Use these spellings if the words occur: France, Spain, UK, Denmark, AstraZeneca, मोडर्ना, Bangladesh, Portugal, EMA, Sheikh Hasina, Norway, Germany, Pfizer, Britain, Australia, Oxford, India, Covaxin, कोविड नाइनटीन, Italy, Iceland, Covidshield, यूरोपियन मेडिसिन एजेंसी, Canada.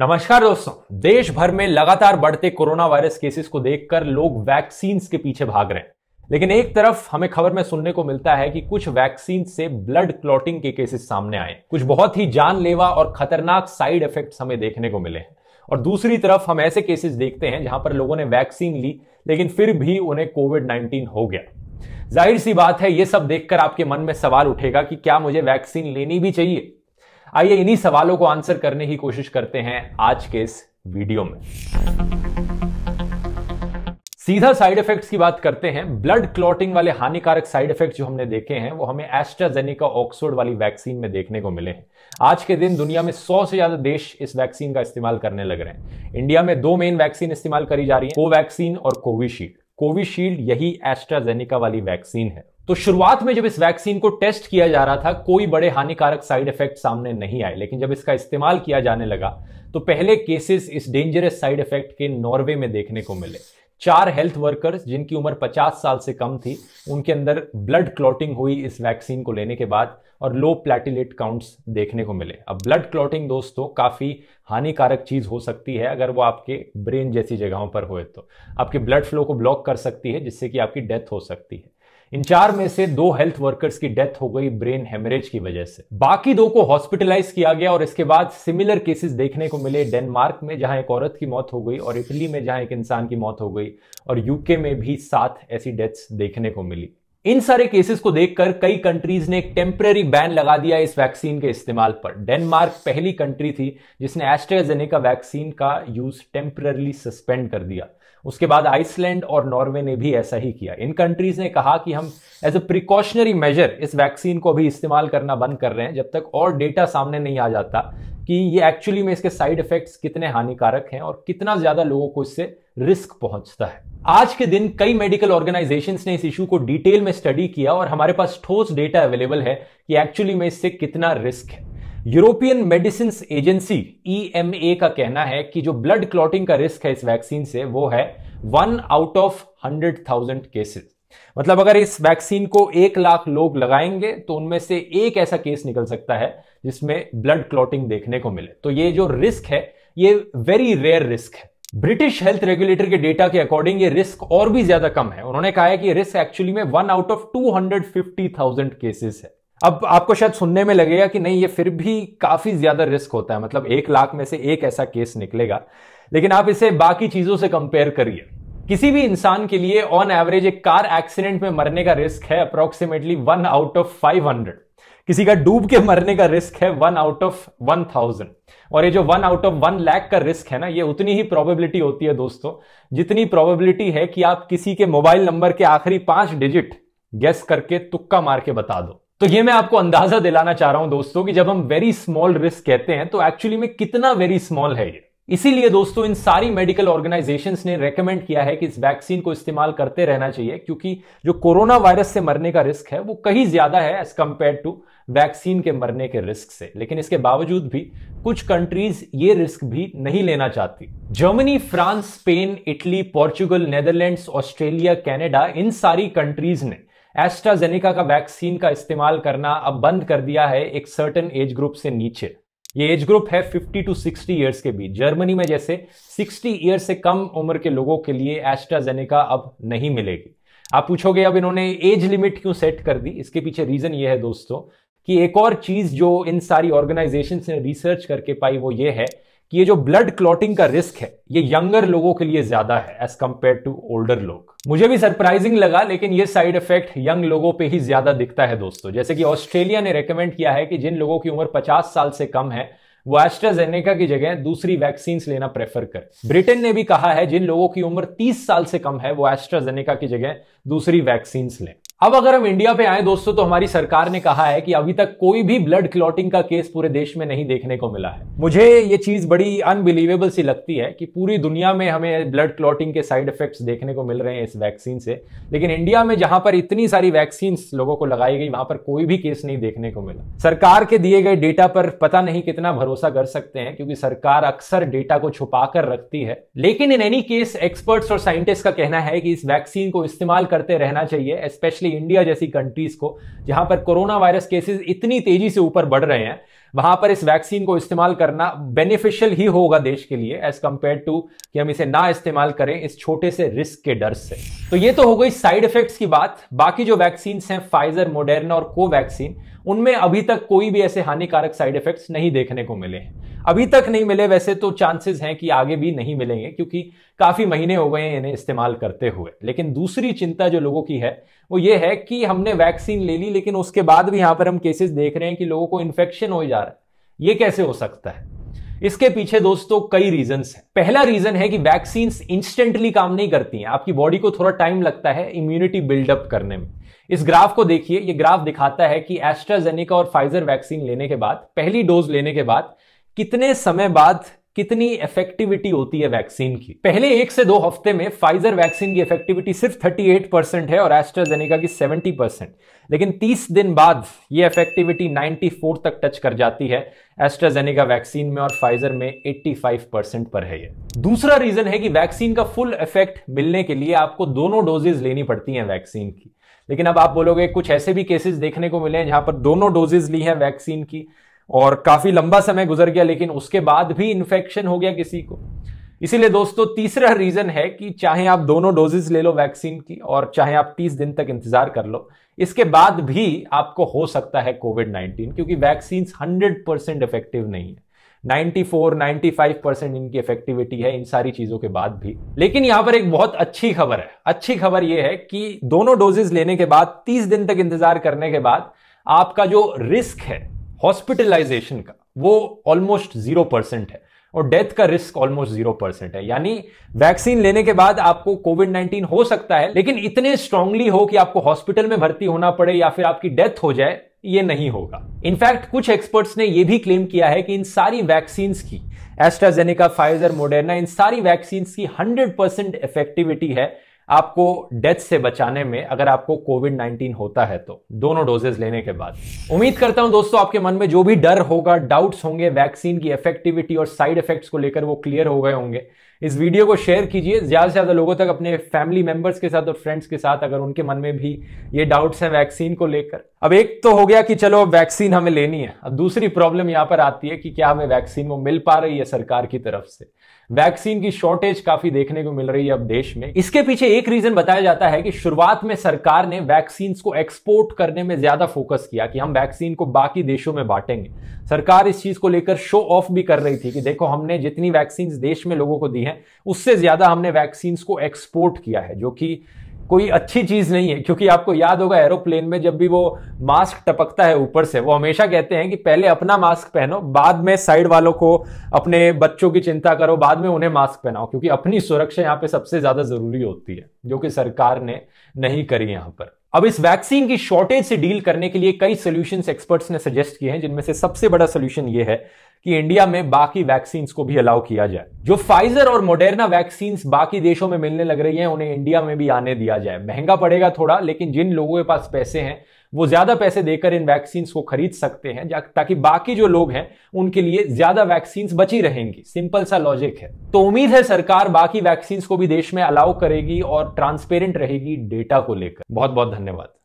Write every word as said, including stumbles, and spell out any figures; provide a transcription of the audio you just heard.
नमस्कार दोस्तों, देश भर में लगातार बढ़ते कोरोना वायरस केसेस को देखकर लोग वैक्सीन के पीछे भाग रहे हैं। लेकिन एक तरफ हमें खबर में सुनने को मिलता है कि कुछ वैक्सीन से ब्लड क्लॉटिंग के केसेस सामने आए, कुछ बहुत ही जानलेवा और खतरनाक साइड इफेक्ट्स हमें देखने को मिले हैं। और दूसरी तरफ हम ऐसे केसेस देखते हैं जहां पर लोगों ने वैक्सीन ली लेकिन फिर भी उन्हें कोविड नाइनटीन हो गया। जाहिर सी बात है, ये सब देखकर आपके मन में सवाल उठेगा कि क्या मुझे वैक्सीन लेनी भी चाहिए। आइए इन्हीं सवालों को आंसर करने की कोशिश करते हैं आज के इस वीडियो में। सीधा साइड इफेक्ट्स की बात करते हैं। ब्लड क्लॉटिंग वाले हानिकारक साइड इफेक्ट्स जो हमने देखे हैं वो हमें एस्ट्राजेनेका ऑक्सफोर्ड वाली वैक्सीन में देखने को मिले हैं। आज के दिन दुनिया में सौ से ज्यादा देश इस वैक्सीन का इस्तेमाल करने लग रहे हैं। इंडिया में दो मेन वैक्सीन इस्तेमाल करी जा रही है, कोवैक्सीन और कोविशील्ड। कोविशील्ड यही एस्ट्राजेनेका वाली वैक्सीन है। तो शुरुआत में जब इस वैक्सीन को टेस्ट किया जा रहा था, कोई बड़े हानिकारक साइड इफेक्ट सामने नहीं आए। लेकिन जब इसका इस्तेमाल किया जाने लगा तो पहले केसेस इस डेंजरस साइड इफेक्ट के नॉर्वे में देखने को मिले। चार हेल्थ वर्कर्स जिनकी उम्र पचास साल से कम थी, उनके अंदर ब्लड क्लॉटिंग हुई इस वैक्सीन को लेने के बाद और लो प्लेटिलेट काउंट्स देखने को मिले। अब ब्लड क्लॉटिंग दोस्तों काफ़ी हानिकारक चीज़ हो सकती है। अगर वो आपके ब्रेन जैसी जगहों पर हो तो आपके ब्लड फ्लो को ब्लॉक कर सकती है, जिससे कि आपकी डेथ हो सकती है। इन चार में से दो हेल्थ वर्कर्स की डेथ हो गई ब्रेन हेमरेज की वजह से। बाकी दो को हॉस्पिटलाइज किया गया और इसके बाद सिमिलर केसेस देखने को मिले डेनमार्क में, जहां एक औरत की मौत हो गई, और इटली में जहां एक इंसान की मौत हो गई, और यूके में भी सात ऐसी डेथ्स देखने को मिली। इन सारे केसेस को देखकर कई कंट्रीज ने एक टेम्परेरी बैन लगा दिया इस वैक्सीन के इस्तेमाल पर। डेनमार्क पहली कंट्री थी जिसने एस्ट्राजेनेका वैक्सीन का यूज टेम्परेरली सस्पेंड कर दिया। उसके बाद आइसलैंड और नॉर्वे ने भी ऐसा ही किया। इन कंट्रीज ने कहा कि हम एज अ प्रिकॉशनरी मेजर इस वैक्सीन को अभी इस्तेमाल करना बंद कर रहे हैं जब तक और डेटा सामने नहीं आ जाता कि ये एक्चुअली में इसके साइड इफेक्ट्स कितने हानिकारक हैं और कितना ज्यादा लोगों को इससे रिस्क पहुंचता है। आज के दिन कई मेडिकल ऑर्गेनाइजेशंस ने इस इशू को डिटेल में स्टडी किया और हमारे पास ठोस डेटा अवेलेबल है कि एक्चुअली में इससे कितना रिस्क है। यूरोपियन मेडिसिन एजेंसी E M A का कहना है कि जो ब्लड क्लॉटिंग का रिस्क है इस वैक्सीन से वो है one out of hundred thousand cases. मतलब अगर इस वैक्सीन को एक लाख लोग लगाएंगे तो उनमें से एक ऐसा केस निकल सकता है जिसमें ब्लड क्लॉटिंग देखने को मिले। तो ये जो रिस्क है ये वेरी रेयर रिस्क है। ब्रिटिश हेल्थ रेगुलेटर के डेटा के अकॉर्डिंग ये रिस्क और भी ज्यादा कम है। उन्होंने कहा है कि रिस्क एक्चुअली में one out of two hundred fifty thousand cases है। अब आपको शायद सुनने में लगेगा कि नहीं, ये फिर भी काफी ज्यादा रिस्क होता है, मतलब एक लाख में से एक ऐसा केस निकलेगा। लेकिन आप इसे बाकी चीजों से कंपेयर करिए। किसी भी इंसान के लिए ऑन एवरेज एक कार एक्सीडेंट में मरने का रिस्क है approximately one out of five hundred. किसी का डूब के मरने का रिस्क है one out of one thousand. और ये जो one out of one lakh का रिस्क है ना, ये उतनी ही प्रोबेबिलिटी होती है दोस्तों जितनी प्रोबेबिलिटी है कि आप किसी के मोबाइल नंबर के आखिरी पांच डिजिट गेस करके तुक्का मार के बता दो। तो ये मैं आपको अंदाजा दिलाना चाह रहा हूं दोस्तों कि जब हम वेरी स्मॉल रिस्क कहते हैं तो एक्चुअली में कितना वेरी स्मॉल है ये। इसीलिए दोस्तों इन सारी मेडिकल ऑर्गेनाइजेशंस ने रेकमेंड किया है कि इस वैक्सीन को इस्तेमाल करते रहना चाहिए, क्योंकि जो कोरोना वायरस से मरने का रिस्क है वो कहीं ज्यादा है एज कंपेयर टू वैक्सीन के मरने के रिस्क से। लेकिन इसके बावजूद भी कुछ कंट्रीज ये रिस्क भी नहीं लेना चाहती। Germany, France, Spain, Italy, Portugal, Netherlands, Australia, Canada, इन सारी कंट्रीज ने एस्ट्राजेनेका का वैक्सीन का इस्तेमाल करना अब बंद कर दिया है एक सर्टेन एज ग्रुप से नीचे। ये एज ग्रुप है फिफ्टी टू सिक्सटी इयर्स के बीच। जर्मनी में जैसे सिक्सटी इयर्स से कम उम्र के लोगों के लिए एस्ट्राजेनेका अब नहीं मिलेगी। आप पूछोगे अब इन्होंने एज लिमिट क्यों सेट कर दी। इसके पीछे रीजन ये है दोस्तों कि एक और चीज जो इन सारी ऑर्गेनाइजेशंस ने रिसर्च करके पाई वो ये है कि ये जो ब्लड क्लॉटिंग का रिस्क है ये यंगर लोगों के लिए ज्यादा है एज कंपेयर टू ओल्डर लोग। मुझे भी सरप्राइजिंग लगा, लेकिन ये साइड इफेक्ट यंग लोगों पे ही ज्यादा दिखता है दोस्तों। जैसे कि ऑस्ट्रेलिया ने रेकमेंड किया है कि जिन लोगों की उम्र पचास साल से कम है वो एस्ट्राजेनेका की जगह दूसरी वैक्सीन लेना प्रेफर करें। ब्रिटेन ने भी कहा है जिन लोगों की उम्र तीस साल से कम है वो एस्ट्राजेनेका की जगह दूसरी वैक्सीन लें। अब अगर हम इंडिया पे आए दोस्तों तो हमारी सरकार ने कहा है कि अभी तक कोई भी ब्लड क्लॉटिंग का केस पूरे देश में नहीं देखने को मिला है। मुझे ये चीज बड़ी अनबिलीवेबल सी लगती है कि पूरी दुनिया में हमें ब्लड क्लॉटिंग के साइड इफेक्ट्स देखने को मिल रहे हैं इस वैक्सीन से, लेकिन इंडिया में जहां पर इतनी सारी वैक्सीन लोगों को लगाई गई वहां पर कोई भी केस नहीं देखने को मिला। सरकार के दिए गए डेटा पर पता नहीं कितना भरोसा कर सकते हैं, क्योंकि सरकार अक्सर डेटा को छुपा कर रखती है। लेकिन इन एनी केस एक्सपर्ट्स और साइंटिस्ट का कहना है कि इस वैक्सीन को इस्तेमाल करते रहना चाहिए, स्पेशली इंडिया जैसी कंट्रीज को जहां पर कोरोना वायरस केसेस इतनी तेजी से ऊपर बढ़ रहे हैं। वहां पर इस वैक्सीन को इस्तेमाल करना बेनिफिशियल ही होगा देश के लिए एज कंपेयर टू कि हम इसे ना इस्तेमाल करें इस छोटे से रिस्क के डर से। तो ये तो हो गई साइड इफेक्ट्स की बात। बाकी जो वैक्सीन हैं फाइजर, मोडर्ना और कोवैक्सीन, उनमें अभी तक कोई भी ऐसे हानिकारक साइड इफेक्ट्स नहीं देखने को मिले हैं, अभी तक नहीं मिले। वैसे तो चांसेस हैं कि आगे भी नहीं मिलेंगे क्योंकि काफी महीने हो गए हैं इन्हें इस्तेमाल करते हुए। लेकिन दूसरी चिंता जो लोगों की है वो ये है कि हमने वैक्सीन ले ली लेकिन उसके बाद भी यहां पर हम केसेस देख रहे हैं कि लोगों को इन्फेक्शन हो जा रहा है। ये कैसे हो सकता है? इसके पीछे दोस्तों कई रीजंस हैं। पहला रीजन है कि वैक्सीन्स इंस्टेंटली काम नहीं करती हैं, आपकी बॉडी को थोड़ा टाइम लगता है इम्यूनिटी बिल्डअप करने में। इस ग्राफ को देखिए, ये ग्राफ दिखाता है कि एस्ट्राजेनेका और फाइजर वैक्सीन लेने के बाद, पहली डोज लेने के बाद कितने समय बाद कितनी इफेक्टिविटी होती है वैक्सीन की। पहले एक से दो हफ्ते में फाइजर वैक्सीन की इफेक्टिविटी सिर्फ अड़तीस परसेंट है और एस्ट्राजेनेका की सत्तर परसेंट, लेकिन तीस दिन बाद ये इफेक्टिविटी चौरानवे तक टच कर जाती है एस्ट्राजेनेका वैक्सीन में, और फाइजर में पचासी परसेंट पर है ये। दूसरा रीजन है कि वैक्सीन का फुल इफेक्ट मिलने के लिए आपको दोनों डोजेज लेनी पड़ती है वैक्सीन की। लेकिन अब आप बोलोगे कुछ ऐसे भी केसेस देखने को मिले हैं जहां पर दोनों डोजेज ली है वैक्सीन की और काफी लंबा समय गुजर गया लेकिन उसके बाद भी इन्फेक्शन हो गया किसी को। इसीलिए दोस्तों तीसरा रीजन है कि चाहे आप दोनों डोजेस ले लो वैक्सीन की और चाहे आप तीस दिन तक इंतजार कर लो, इसके बाद भी आपको हो सकता है कोविड नाइनटीन, क्योंकि वैक्सीन सौ परसेंट इफेक्टिव नहीं है। चौरानवे, पचानवे परसेंट इनकी इफेक्टिविटी है इन सारी चीजों के बाद भी। लेकिन यहां पर एक बहुत अच्छी खबर है। अच्छी खबर यह है कि दोनों डोजेस लेने के बाद तीस दिन तक इंतजार करने के बाद आपका जो रिस्क है हॉस्पिटलाइजेशन का वो ऑलमोस्ट जीरो परसेंट है और डेथ का रिस्क ऑलमोस्ट जीरो परसेंट है। यानी वैक्सीन लेने के बाद आपको कोविड नाइनटीन हो सकता है लेकिन इतने स्ट्रांगली हो कि आपको हॉस्पिटल में भर्ती होना पड़े या फिर आपकी डेथ हो जाए, ये नहीं होगा। इनफैक्ट कुछ एक्सपर्ट्स ने यह भी क्लेम किया है कि इन सारी वैक्सीन की, एस्ट्राजेनेका, फाइजर, मोडर्ना, इन सारी वैक्सीन की हंड्रेड परसेंट इफेक्टिविटी है आपको डेथ से बचाने में अगर आपको कोविड नाइनटीन होता है तो, दोनों डोजेस लेने के बाद। उम्मीद करता हूं दोस्तों आपके मन में जो भी डर होगा, डाउट्स होंगे वैक्सीन की इफेक्टिविटी और साइड इफेक्ट्स को लेकर, वो क्लियर हो गए होंगे। इस वीडियो को शेयर कीजिए ज्यादा से ज्यादा लोगों तक, अपने फैमिली मेंबर्स के साथ और फ्रेंड्स के साथ, अगर उनके मन में भी ये डाउट्स हैं वैक्सीन को लेकर। अब एक तो हो गया कि चलो वैक्सीन हमें लेनी है, अब दूसरी प्रॉब्लम यहां पर आती है कि क्या हमें वैक्सीन वो मिल पा रही है सरकार की तरफ से। वैक्सीन की शॉर्टेज काफी देखने को मिल रही है अब देश में। इसके पीछे एक रीजन बताया जाता है कि शुरुआत में सरकार ने वैक्सीन को एक्सपोर्ट करने में ज्यादा फोकस किया कि हम वैक्सीन को बाकी देशों में बांटेंगे। सरकार इस चीज को लेकर शो ऑफ भी कर रही थी कि देखो हमने जितनी वैक्सीन देश में लोगों को दी है उससे ज्यादा हमने वैक्सीन को एक्सपोर्ट किया है, जो कि कोई अच्छी चीज नहीं है। क्योंकि आपको याद होगा एरोप्लेन में जब भी वो मास्क टपकता है ऊपर से, वो हमेशा कहते हैं कि पहले अपना मास्क पहनो, बाद में साइड वालों को, अपने बच्चों की चिंता करो, बाद में उन्हें मास्क पहनाओ, क्योंकि अपनी सुरक्षा यहां पे सबसे ज्यादा जरूरी होती है, जो कि सरकार ने नहीं करी यहां पर। अब इस वैक्सीन की शॉर्टेज से डील करने के लिए कई सोल्यूशन एक्सपर्ट्स ने सजेस्ट किए हैं, जिनमें से सबसे बड़ा सोल्यूशन यह है कि इंडिया में बाकी वैक्सीन को भी अलाउ किया जाए। जो फाइजर और मोडर्ना वैक्सीन बाकी देशों में मिलने लग रही हैं उन्हें इंडिया में भी आने दिया जाए। महंगा पड़ेगा थोड़ा, लेकिन जिन लोगों के पास पैसे हैं वो ज्यादा पैसे देकर इन वैक्सीन को खरीद सकते हैं, ताकि बाकी जो लोग हैं उनके लिए ज्यादा वैक्सीन बची रहेंगी। सिंपल सा लॉजिक है। तो उम्मीद है सरकार बाकी वैक्सीन को भी देश में अलाउ करेगी और ट्रांसपेरेंट रहेगी डेटा को लेकर। बहुत बहुत धन्यवाद।